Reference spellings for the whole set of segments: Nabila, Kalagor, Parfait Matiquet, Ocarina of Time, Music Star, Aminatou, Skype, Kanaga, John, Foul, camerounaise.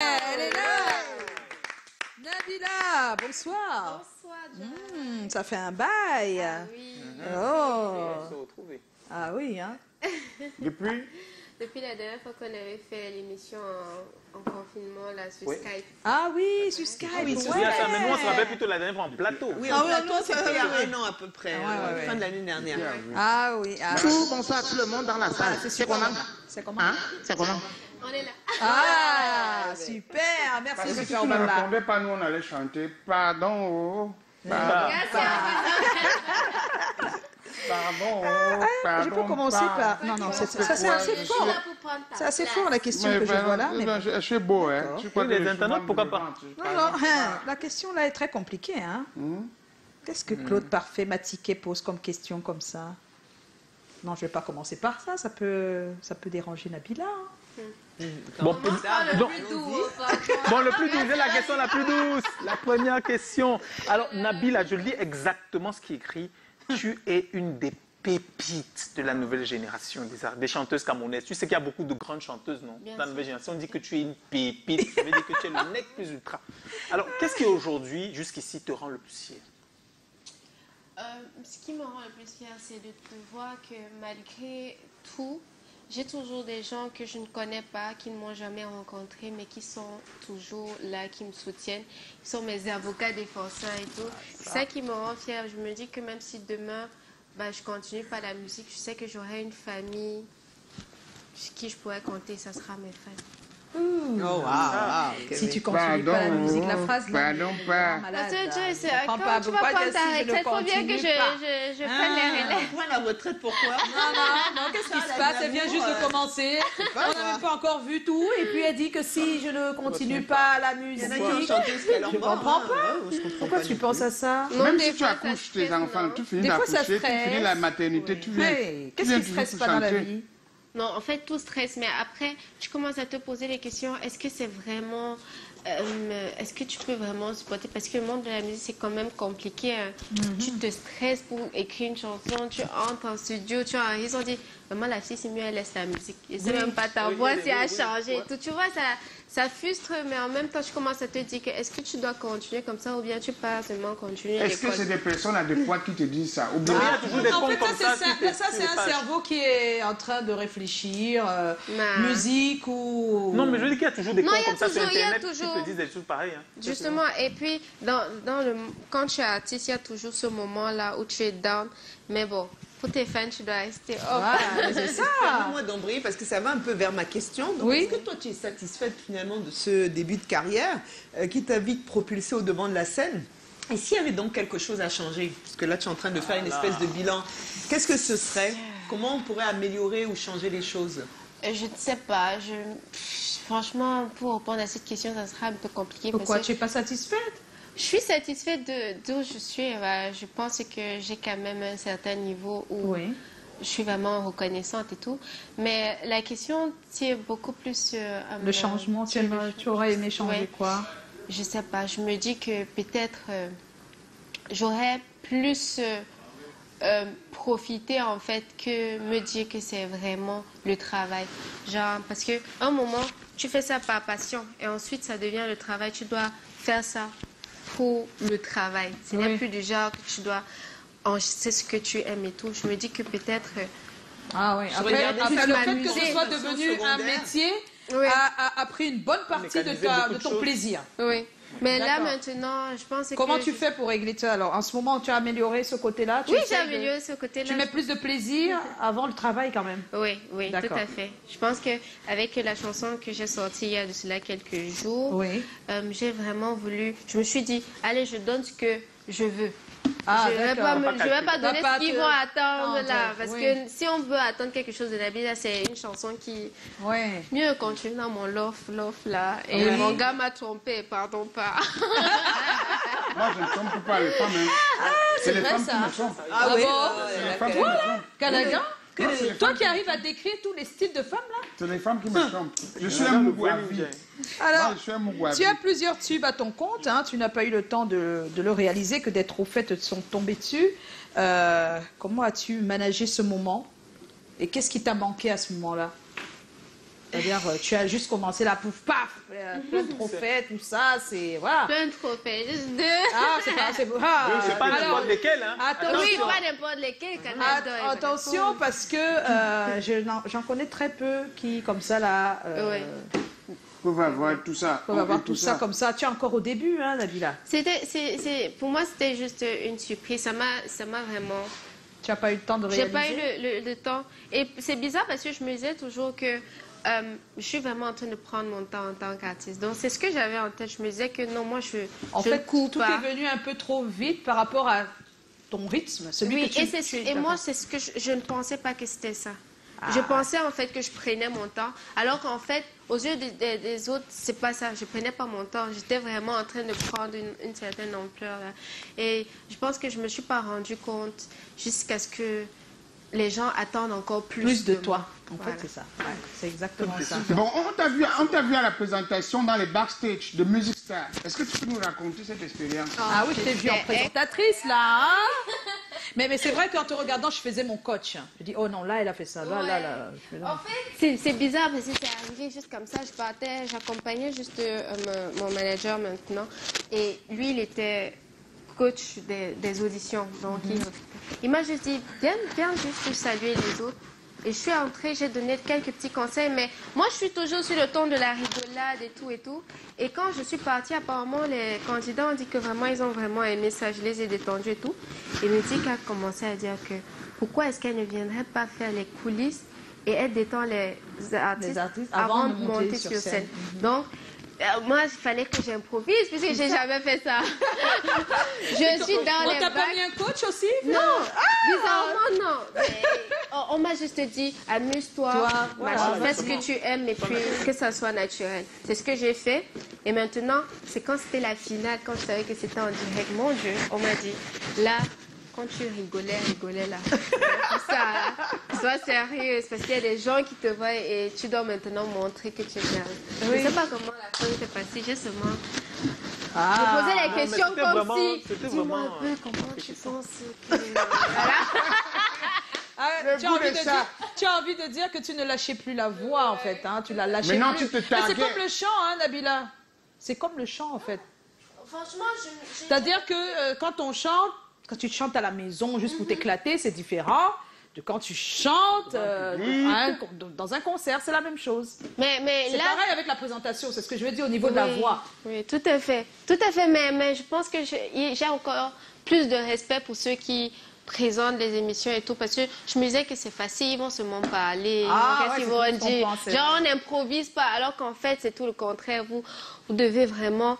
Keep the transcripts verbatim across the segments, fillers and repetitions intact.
Elle est là. Nabila, bonsoir. Bonsoir, John. Mmh, ça fait un bail. Ah oui. Oh. Ah oui, hein. Depuis Depuis la dernière fois qu'on avait fait l'émission en, en confinement, là, sur oui. Skype. Ah oui, sur Skype, ah oui. Ouais. Mais nous, on se rappelle plutôt la dernière fois en plateau. Oui, en plateau, c'était il y a un an à peu près, ah, ouais, ouais, ouais. fin de l'année dernière. Ah oui. Ah, oui. Tout, bonsoir à tout le monde dans la salle. C'est comment? C'est comment? Hein? C'est comment? On est là. Ah, super, merci. Parce que si on ne répondait pas, nous, on allait chanter « Pardon, pardon, Pardon, ah, pardon, je peux commencer par... Non, non, c'est assez fort. C'est assez fort la question mais, que ben, je vois là. Mais... Non, je, je suis beau, hein. Tu crois que les internautes, pourquoi pas? Non, non, hein, la question là est très compliquée, hein. Mmh. Qu'est-ce que Claude mmh. Parfait Matiquet pose comme question comme ça? Non, je ne vais pas commencer par ça, ça peut, ça peut déranger Nabila. Hein. Bon, bon, le plus doux, bon, le plus doux, c'est la question la plus douce, la première question. Alors, Nabila, je lis exactement ce qui est écrit. Tu es une des pépites de la nouvelle génération des, des chanteuses camerounaises. Tu sais qu'il y a beaucoup de grandes chanteuses, non? Dans la nouvelle génération, on dit que tu es une pépite, ça veut dire que tu es le nec plus ultra. Alors, qu'est-ce qui aujourd'hui, jusqu'ici, te rend le plus fier? euh, Ce qui me rend le plus fier, c'est de pouvoir que malgré tout, j'ai toujours des gens que je ne connais pas, qui ne m'ont jamais rencontré, mais qui sont toujours là, qui me soutiennent. Ils sont mes avocats défenseurs et tout. C'est ça qui me rend fière. Je me dis que même si demain, bah, je continue par la musique, je sais que j'aurai une famille sur qui je pourrais compter. Ça sera mes fans. Mmh. Oh, wow, wow, okay. Si tu continues pardon, pas la musique, la phrase là. Pardon, pas. Malade, Dieu, c'est quand pas, tu vas prendre ta retraite, il faut bien que je, je, je prenne les relèves. Moi, la retraite, pourquoi? Non, non, non, qu'est-ce qui se passe? Elle vient juste euh... de commencer. On n'avait pas encore vu tout. Et puis, elle dit que si je ne continue pas la musique, je ne comprends pas. Pourquoi tu penses à ça? Même si tu accouches tes enfants, tu finis d'accoucher, tu finis la maternité, tu viens. Qu'est-ce qui ne se passe pas dans la vie? Non, en fait, tout stresse, mais après, tu commences à te poser les questions, est-ce que c'est vraiment... Euh, est-ce que tu peux vraiment supporter? Parce que le monde de la musique, c'est quand même compliqué. Hein. Mm-hmm. Tu te stresses pour écrire une chanson, tu entres en studio, tu enregistres, on dit, maman, la fille, c'est mieux, elle laisse la musique. Et c'est oui. même pas ta oui, voix, c'est à oui, changer. Oui. Tout. Tu vois, ça, ça frustre, mais en même temps, tu commences à te dire, que est-ce que tu dois continuer comme ça ou bien tu pars seulement continuer? Est-ce que c'est des personnes adéquates qui te disent ça? Ou bien ah, il y a toujours des en fait, comme ça, ça, ça c'est un cerveau qui est en train de réfléchir, euh, nah. musique ou... Non, mais je dis qu'il y a toujours des non, cons comme ça sur Internet. Te disent des choses pareilles, hein. Justement, et puis dans, dans le, quand tu es artiste, il y a toujours ce moment-là où tu es down. Mais bon, pour tes fans, tu dois rester up. Voilà, c'est ça. Moi d'embrayer parce que ça va un peu vers ma question. Oui. Est-ce que toi, tu es satisfaite finalement de ce début de carrière euh, qui t'a vite propulsée au devant de la scène? Et s'il y avait donc quelque chose à changer, parce que là, tu es en train de faire voilà. une espèce de bilan, qu'est-ce que ce serait? Comment on pourrait améliorer ou changer les choses? Je ne sais pas. Je... Franchement, pour répondre à cette question, ça sera un peu compliqué. Pourquoi parce que tu n'es pas satisfaite? Je suis satisfaite d'où je suis. Je pense que j'ai quand même un certain niveau où oui. je suis vraiment reconnaissante et tout. Mais la question tient beaucoup plus... Euh, le changement, tu, aimes, le... tu aurais aimé changer ouais. quoi? Je ne sais pas. Je me dis que peut-être euh, j'aurais plus... Euh, Euh, profiter en fait que me dire que c'est vraiment le travail. Genre, parce qu'à un moment, tu fais ça par passion et ensuite ça devient le travail. Tu dois faire ça pour le travail. Ce n'est oui. plus du genre que tu dois enregistrer ce que tu aimes et tout. Je me dis que peut-être... Euh, ah oui, après, après le fait que ce soit devenu un métier oui. a, a, a pris une bonne partie de, ta, de, de ton choses. plaisir. Oui. Mais là, maintenant, je pense que... Comment tu je... fais pour régler ça, alors? En ce moment, tu as amélioré ce côté-là? Oui, j'ai amélioré de... ce côté-là. Tu mets je... plus de plaisir avant le travail, quand même? Oui, oui, tout à fait. Je pense qu'avec la chanson que j'ai sortie il y a de cela quelques jours, oui. euh, j'ai vraiment voulu... Je me suis dit, allez, je donne ce que je veux. Ah, je ne vais pas, me, je vais pas donner ce qu'ils te... vont attendre non, là. Parce oui. que si on veut attendre quelque chose de Nabila, c'est une chanson qui... Oui. Mieux continue dans mon love, love là. Et oui. mon gars m'a trompé, pardon pas. Moi, je ne trompe pas les femmes. Hein. Ah, c'est vrai femmes ça. Ah, ah oui. bon euh, Voilà, Kanaga. Toi qui arrives à décrire tous les styles de femmes, là? C'est les femmes qui me chantent. Je suis un Mougouavi. Alors, tu as plusieurs tubes à ton compte. Hein, tu n'as pas eu le temps de, de le réaliser, que des trophées te sont tombés dessus. Euh, comment as-tu managé ce moment? Et qu'est-ce qui t'a manqué à ce moment-là? C'est-à-dire, tu as juste commencé la pouf, paf, plein de trophées, tout ça, c'est... Voilà. Plein de trophées, juste deux. Ah, c'est pas... C'est ah, oui, pas n'importe lesquels, hein. Attention. Oui, pas n'importe lesquels. At attention, parce que euh, j'en connais très peu qui, comme ça, là... Euh, oui. On va voir tout ça. On va voir tout ça comme ça. Tu es encore au début, hein, Nabila. C'était, c'est, pour moi, c'était juste une surprise. Ça m'a, ça m'a vraiment... Tu n'as pas eu le temps de réaliser? J'ai pas eu le, le, le temps. Et c'est bizarre parce que je me disais toujours que... Euh, je suis vraiment en train de prendre mon temps en tant qu'artiste. Donc, c'est ce que j'avais en tête. Je me disais que non, moi, je En je fait, coupe tout pas. Est venu un peu trop vite par rapport à ton rythme, celui oui, que tu... Oui, et, et moi, c'est ce que je, je ne pensais pas que c'était ça. Ah. Je pensais, en fait, que je prenais mon temps. Alors qu'en fait, aux yeux de, de, des autres, c'est pas ça. Je prenais pas mon temps. J'étais vraiment en train de prendre une, une certaine ampleur. Là. Et je pense que je me suis pas rendue compte jusqu'à ce que... Les gens attendent encore plus, plus de, de toi. En voilà. fait, c'est ça. Ouais, c'est exactement ça. Bon, on t'a vu, vu à la présentation dans les backstage de Music Star. Est-ce que tu peux nous raconter cette expérience? Oh, ah oui, je t'ai vu en présentatrice, là. Hein? mais mais c'est vrai qu'en te regardant, je faisais mon coach. Je dis, oh non, là, elle a fait ça. Là, ouais. là, là. Fais, là. En fait, c'est bizarre parce que c'est arrivé juste comme ça. Je partais, j'accompagnais juste euh, mon, mon manager maintenant. Et lui, il était coach des, des auditions. Donc, mm-hmm. il... Il m'a juste dit, viens, viens juste saluer les autres. Et je suis entrée, j'ai donné quelques petits conseils, mais moi, je suis toujours sur le ton de la rigolade et tout et tout. Et quand je suis partie, apparemment, les candidats ont dit que vraiment, ils ont vraiment aimé ça. Je les ai détendus et tout. Et Matiquet a commencé à dire que pourquoi est-ce qu'elle ne viendrait pas faire les coulisses et elle détend les artistes, les artistes avant, avant de monter, monter sur, sur scène. scène. Donc, moi, il fallait que j'improvise puisque j'ai jamais fait ça. Je suis dans on les bacs. On t'a pas mis un coach aussi? Non, bizarrement, non. Mais on m'a juste dit, amuse-toi, voilà, fais ce que tu aimes, mais puis que ça soit naturel. C'est ce que j'ai fait. Et maintenant, c'est quand c'était la finale, quand je savais que c'était en direct, mon Dieu, on m'a dit, là, quand tu rigolais, rigolais là. Ça, sois sérieuse parce qu'il y a des gens qui te voient et tu dois maintenant montrer que tu es sérieuse. Oui. Je ne sais pas comment la chose s'est passée, justement. Ah, je posais la question comme vraiment, si. Dis-moi un peu comment tu penses que. Voilà. tu, as envie de dire, tu as envie de dire que tu ne lâchais plus la voix ouais. en fait. Hein, tu la lâchais plus. Mais non, tu te targuais. C'est comme le chant, hein, Nabila. C'est comme le chant en fait. Franchement, je. je... C'est-à-dire que euh, quand on chante, quand tu chantes à la maison juste pour mm-hmm. t'éclater, c'est différent de quand tu chantes euh, dans, un, dans un concert, c'est la même chose. Mais, mais c'est là... pareil avec la présentation, c'est ce que je veux dire au niveau oui, de la voix. Oui, tout à fait. Tout à fait, mais, mais je pense que j'ai encore plus de respect pour ceux qui présentent les émissions et tout, parce que je me disais que c'est facile, ils vont seulement parler, ah, qu'est-ce ouais, qu'ils vont dire. Pense, genre, on n'improvise pas, alors qu'en fait, c'est tout le contraire. Vous, vous devez vraiment...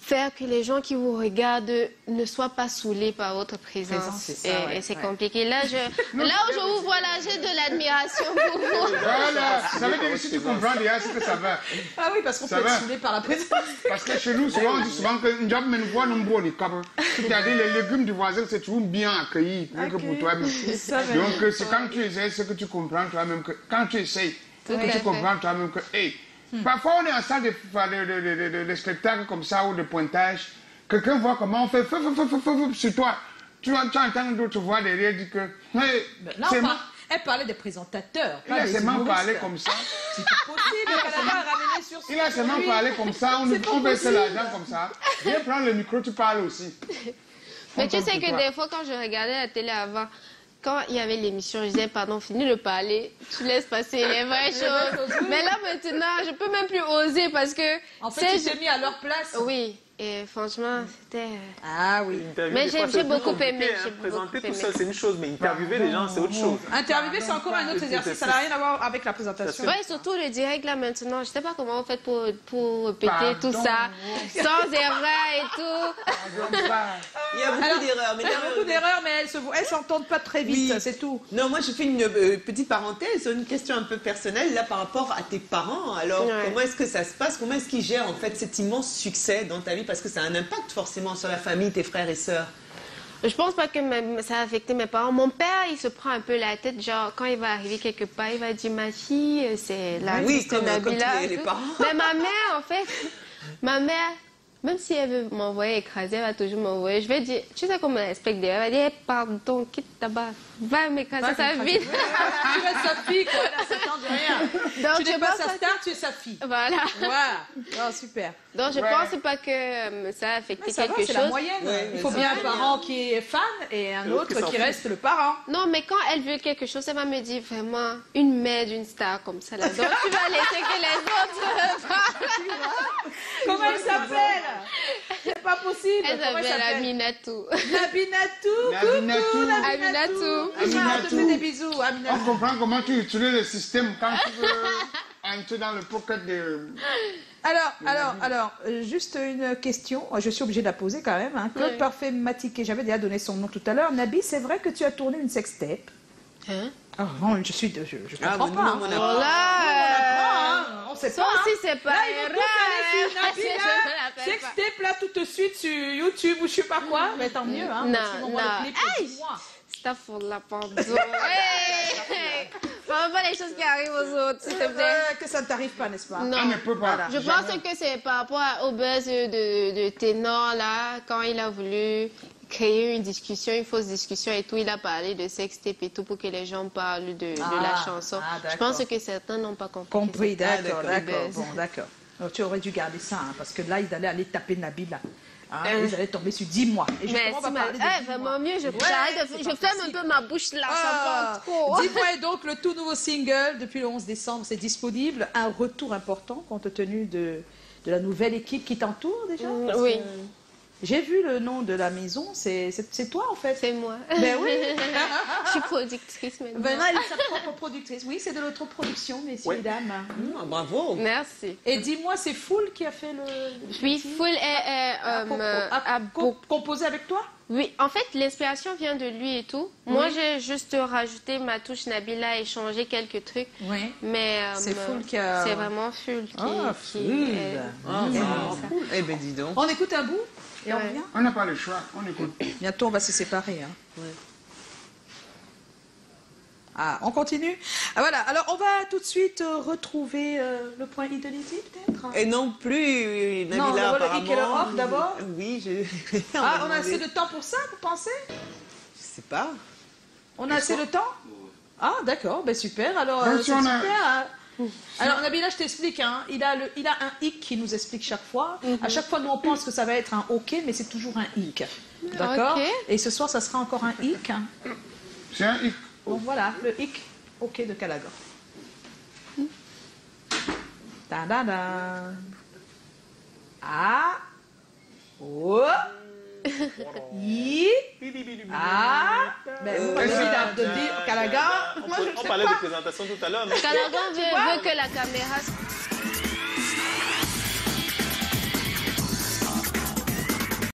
faire que les gens qui vous regardent ne soient pas saoulés par votre présence. Ça, et ouais, et c'est ouais. compliqué. Là, je, non, là où je vous vois, là, j'ai de l'admiration pour vous. Voilà. Ça veut dire que si tu comprends, déjà, c'est que ça va. Ah oui, parce qu'on peut va. être saoulé par la présence. Parce que chez nous, souvent, on dit souvent que nous avons une voix nombreux. C'est-à-dire les légumes du voisin, c'est toujours bien accueilli okay. que pour toi-même. Donc, c'est quand tu essayes ce que tu comprends toi-même. Quand tu essayes, que oui, tu fait. comprends toi-même que... Hey, Hmm. Parfois, on est en salle de, de, de, de, de, de spectacle comme ça ou de pointage. Quelqu'un voit comment on fait fou, fou, fou, fou, fou, fou, sur toi. Tu, tu entends d'autres voix derrière dire que... Hey, non, par... elle parlait des présentateurs. Il a seulement parlé comme ça. C'est possible qu'elle a ramené sur Il a seulement parlé comme ça. On, on baisse l'argent comme ça. Viens prendre le micro, tu parles aussi. Mais tu sais que toi. des fois, quand je regardais la télé avant... Quand il y avait l'émission, je disais, pardon, finis de parler, tu laisses passer les vraies choses. Mais là, maintenant, je peux même plus oser parce que... En fait, tu t'es mis à leur place. Oui, et franchement, c'était... Ah oui. Mais j'ai beaucoup aimé. Présenter tout seul, c'est une chose, mais interviewer les gens, c'est autre chose. Interviewer, c'est encore un autre exercice, ça n'a rien à voir avec la présentation. Oui, surtout le direct, là, maintenant, je ne sais pas comment on fait pour répéter tout ça, sans erreur et tout. Il y a beaucoup d'erreurs. Il y a beaucoup d'erreurs, mais elles ne s'entendent pas très vite, oui. c'est tout. Non, moi, je fais une euh, petite parenthèse, une question un peu personnelle, là, par rapport à tes parents. Alors, ouais. comment est-ce que ça se passe? Comment est-ce qu'ils gèrent, en fait, cet immense succès dans ta vie? Parce que ça a un impact, forcément, sur la famille, tes frères et sœurs. Je pense pas que ça a affecté mes parents. Mon père, il se prend un peu la tête, genre, quand il va arriver quelque part, il va dire, ma fille, c'est la... Oui, comme, comme les, les parents. Mais ma mère, en fait, ma mère... Même si elle veut m'envoyer écraser, elle va toujours m'envoyer. Je vais dire, tu sais comment elle explique derrière, elle va dire, hey, pardon, quitte ta barre, va m'écraser sa vie. Tu es sa fille, quoi, elle s'attend de rien. Tu n'es pas sa star, tu es sa fille. Voilà. Voilà. Oh, super. Donc, je ne ouais. pense pas que euh, ça a affecté ça quelque va, chose. C'est la moyenne. Ouais, il faut bien un parent qui est fan et un autre qui reste le parent. Non, mais quand elle veut quelque chose, elle va me dire vraiment une mère d'une star comme ça. Là. Donc, tu vas laisser que les autres parlent. Comment elle s'appelle? C'est pas possible. Elle s'appelle Aminatou. Aminatou. Coucou, Aminatou. Je te fais des bisous, Aminatou. On comprend comment tu utilises le système quand tu veux entrer dans le pocket de... Alors, alors, alors, juste une question. Je suis obligée de la poser quand même. Hein. Claude oui. Parfait Matiquet, j'avais déjà donné son nom tout à l'heure. Nabi, c'est vrai que tu as tourné une sextape. Hein? Oh, bon, je suis... Je, je comprends ah, pas. Nous, on apprend. Là, on sait pas. Ça aussi, c'est pas erreur. Sextape, là, tout de suite sur YouTube ou je sais pas quoi. Mais tant mieux. Hein, non, non. Aïe! C'est ta faute, la pardon. Enfin, pas les choses qui arrivent aux autres, s'il te plaît. Que ça ne t'arrive pas, n'est-ce pas? Non, ah, mais peut pas. Voilà. Je pense Jamais. que c'est par rapport au buzz de, de Ténor, là, quand il a voulu créer une discussion, une fausse discussion et tout, il a parlé de sextape et tout pour que les gens parlent de, ah, de la chanson. Ah, je pense que certains n'ont pas compris. Compris, d'accord, d'accord. Bon, d'accord. Tu aurais dû garder ça, hein, parce que là, ils allaient aller taper Nabila. Ah, euh, vous allez tomber sur dix mois. Et je mais si ma... eh, vraiment mieux, je, ouais, de... je ferme un peu ma bouche là, ah, ça porte trop. dix mois, donc le tout nouveau single depuis le onze décembre, c'est disponible. Un retour important compte tenu de, de la nouvelle équipe qui t'entoure déjà. Mmh, oui. J'ai vu le nom de la maison, c'est toi en fait. C'est moi. Ben oui. Je suis productrice maintenant. Ben non, elle est sa propre productrice. Oui, c'est de l'autoproduction, messieurs oui. et dames. Mmh, bravo. Merci. Et dis-moi, c'est Foul qui a fait le... Oui, Foul est... est euh, euh, a, a co composé avec toi? Oui, en fait, l'inspiration vient de lui et tout. Oui. Moi, j'ai juste rajouté ma touche Nabila et changé quelques trucs. Oui. Mais euh, c'est Foul qui a... C'est vraiment Foul qui... Ah, Foul. Est... Ah, mmh. Cool. Eh ben, dis donc. On écoute un bout? Et ouais. On n'a pas le choix, on écoute. Bientôt, on va se séparer. Hein. Ouais. Ah, on continue. Ah, voilà, alors on va tout de suite euh, retrouver euh, le point idolité, peut-être hein. Et non plus, Nabila, non, on va le Nickel Europe d'abord. Oui, je... on ah, on a assez de temps pour ça, vous pensez? Je sais pas. On a assez de temps? Ah, d'accord, ben super, alors euh, c'est super... Hein. Alors Nabila, je t'explique, hein, il, a le, il a un hic qui nous explique chaque fois. Mm-hmm. À chaque fois, nous on pense que ça va être un OK, mais c'est toujours un hic. D'accord okay. Et ce soir, ça sera encore un hic. Hein. C'est un hic. Oh. Donc voilà, le hic OK de Kalagor. Mm. Da da da. Ah. Oh. I. Ah. Ben, vous parlez de dire Kanaga. Moi, je ne sais pas. On parlait de présentation tout à l'heure. Kanaga veut que la caméra...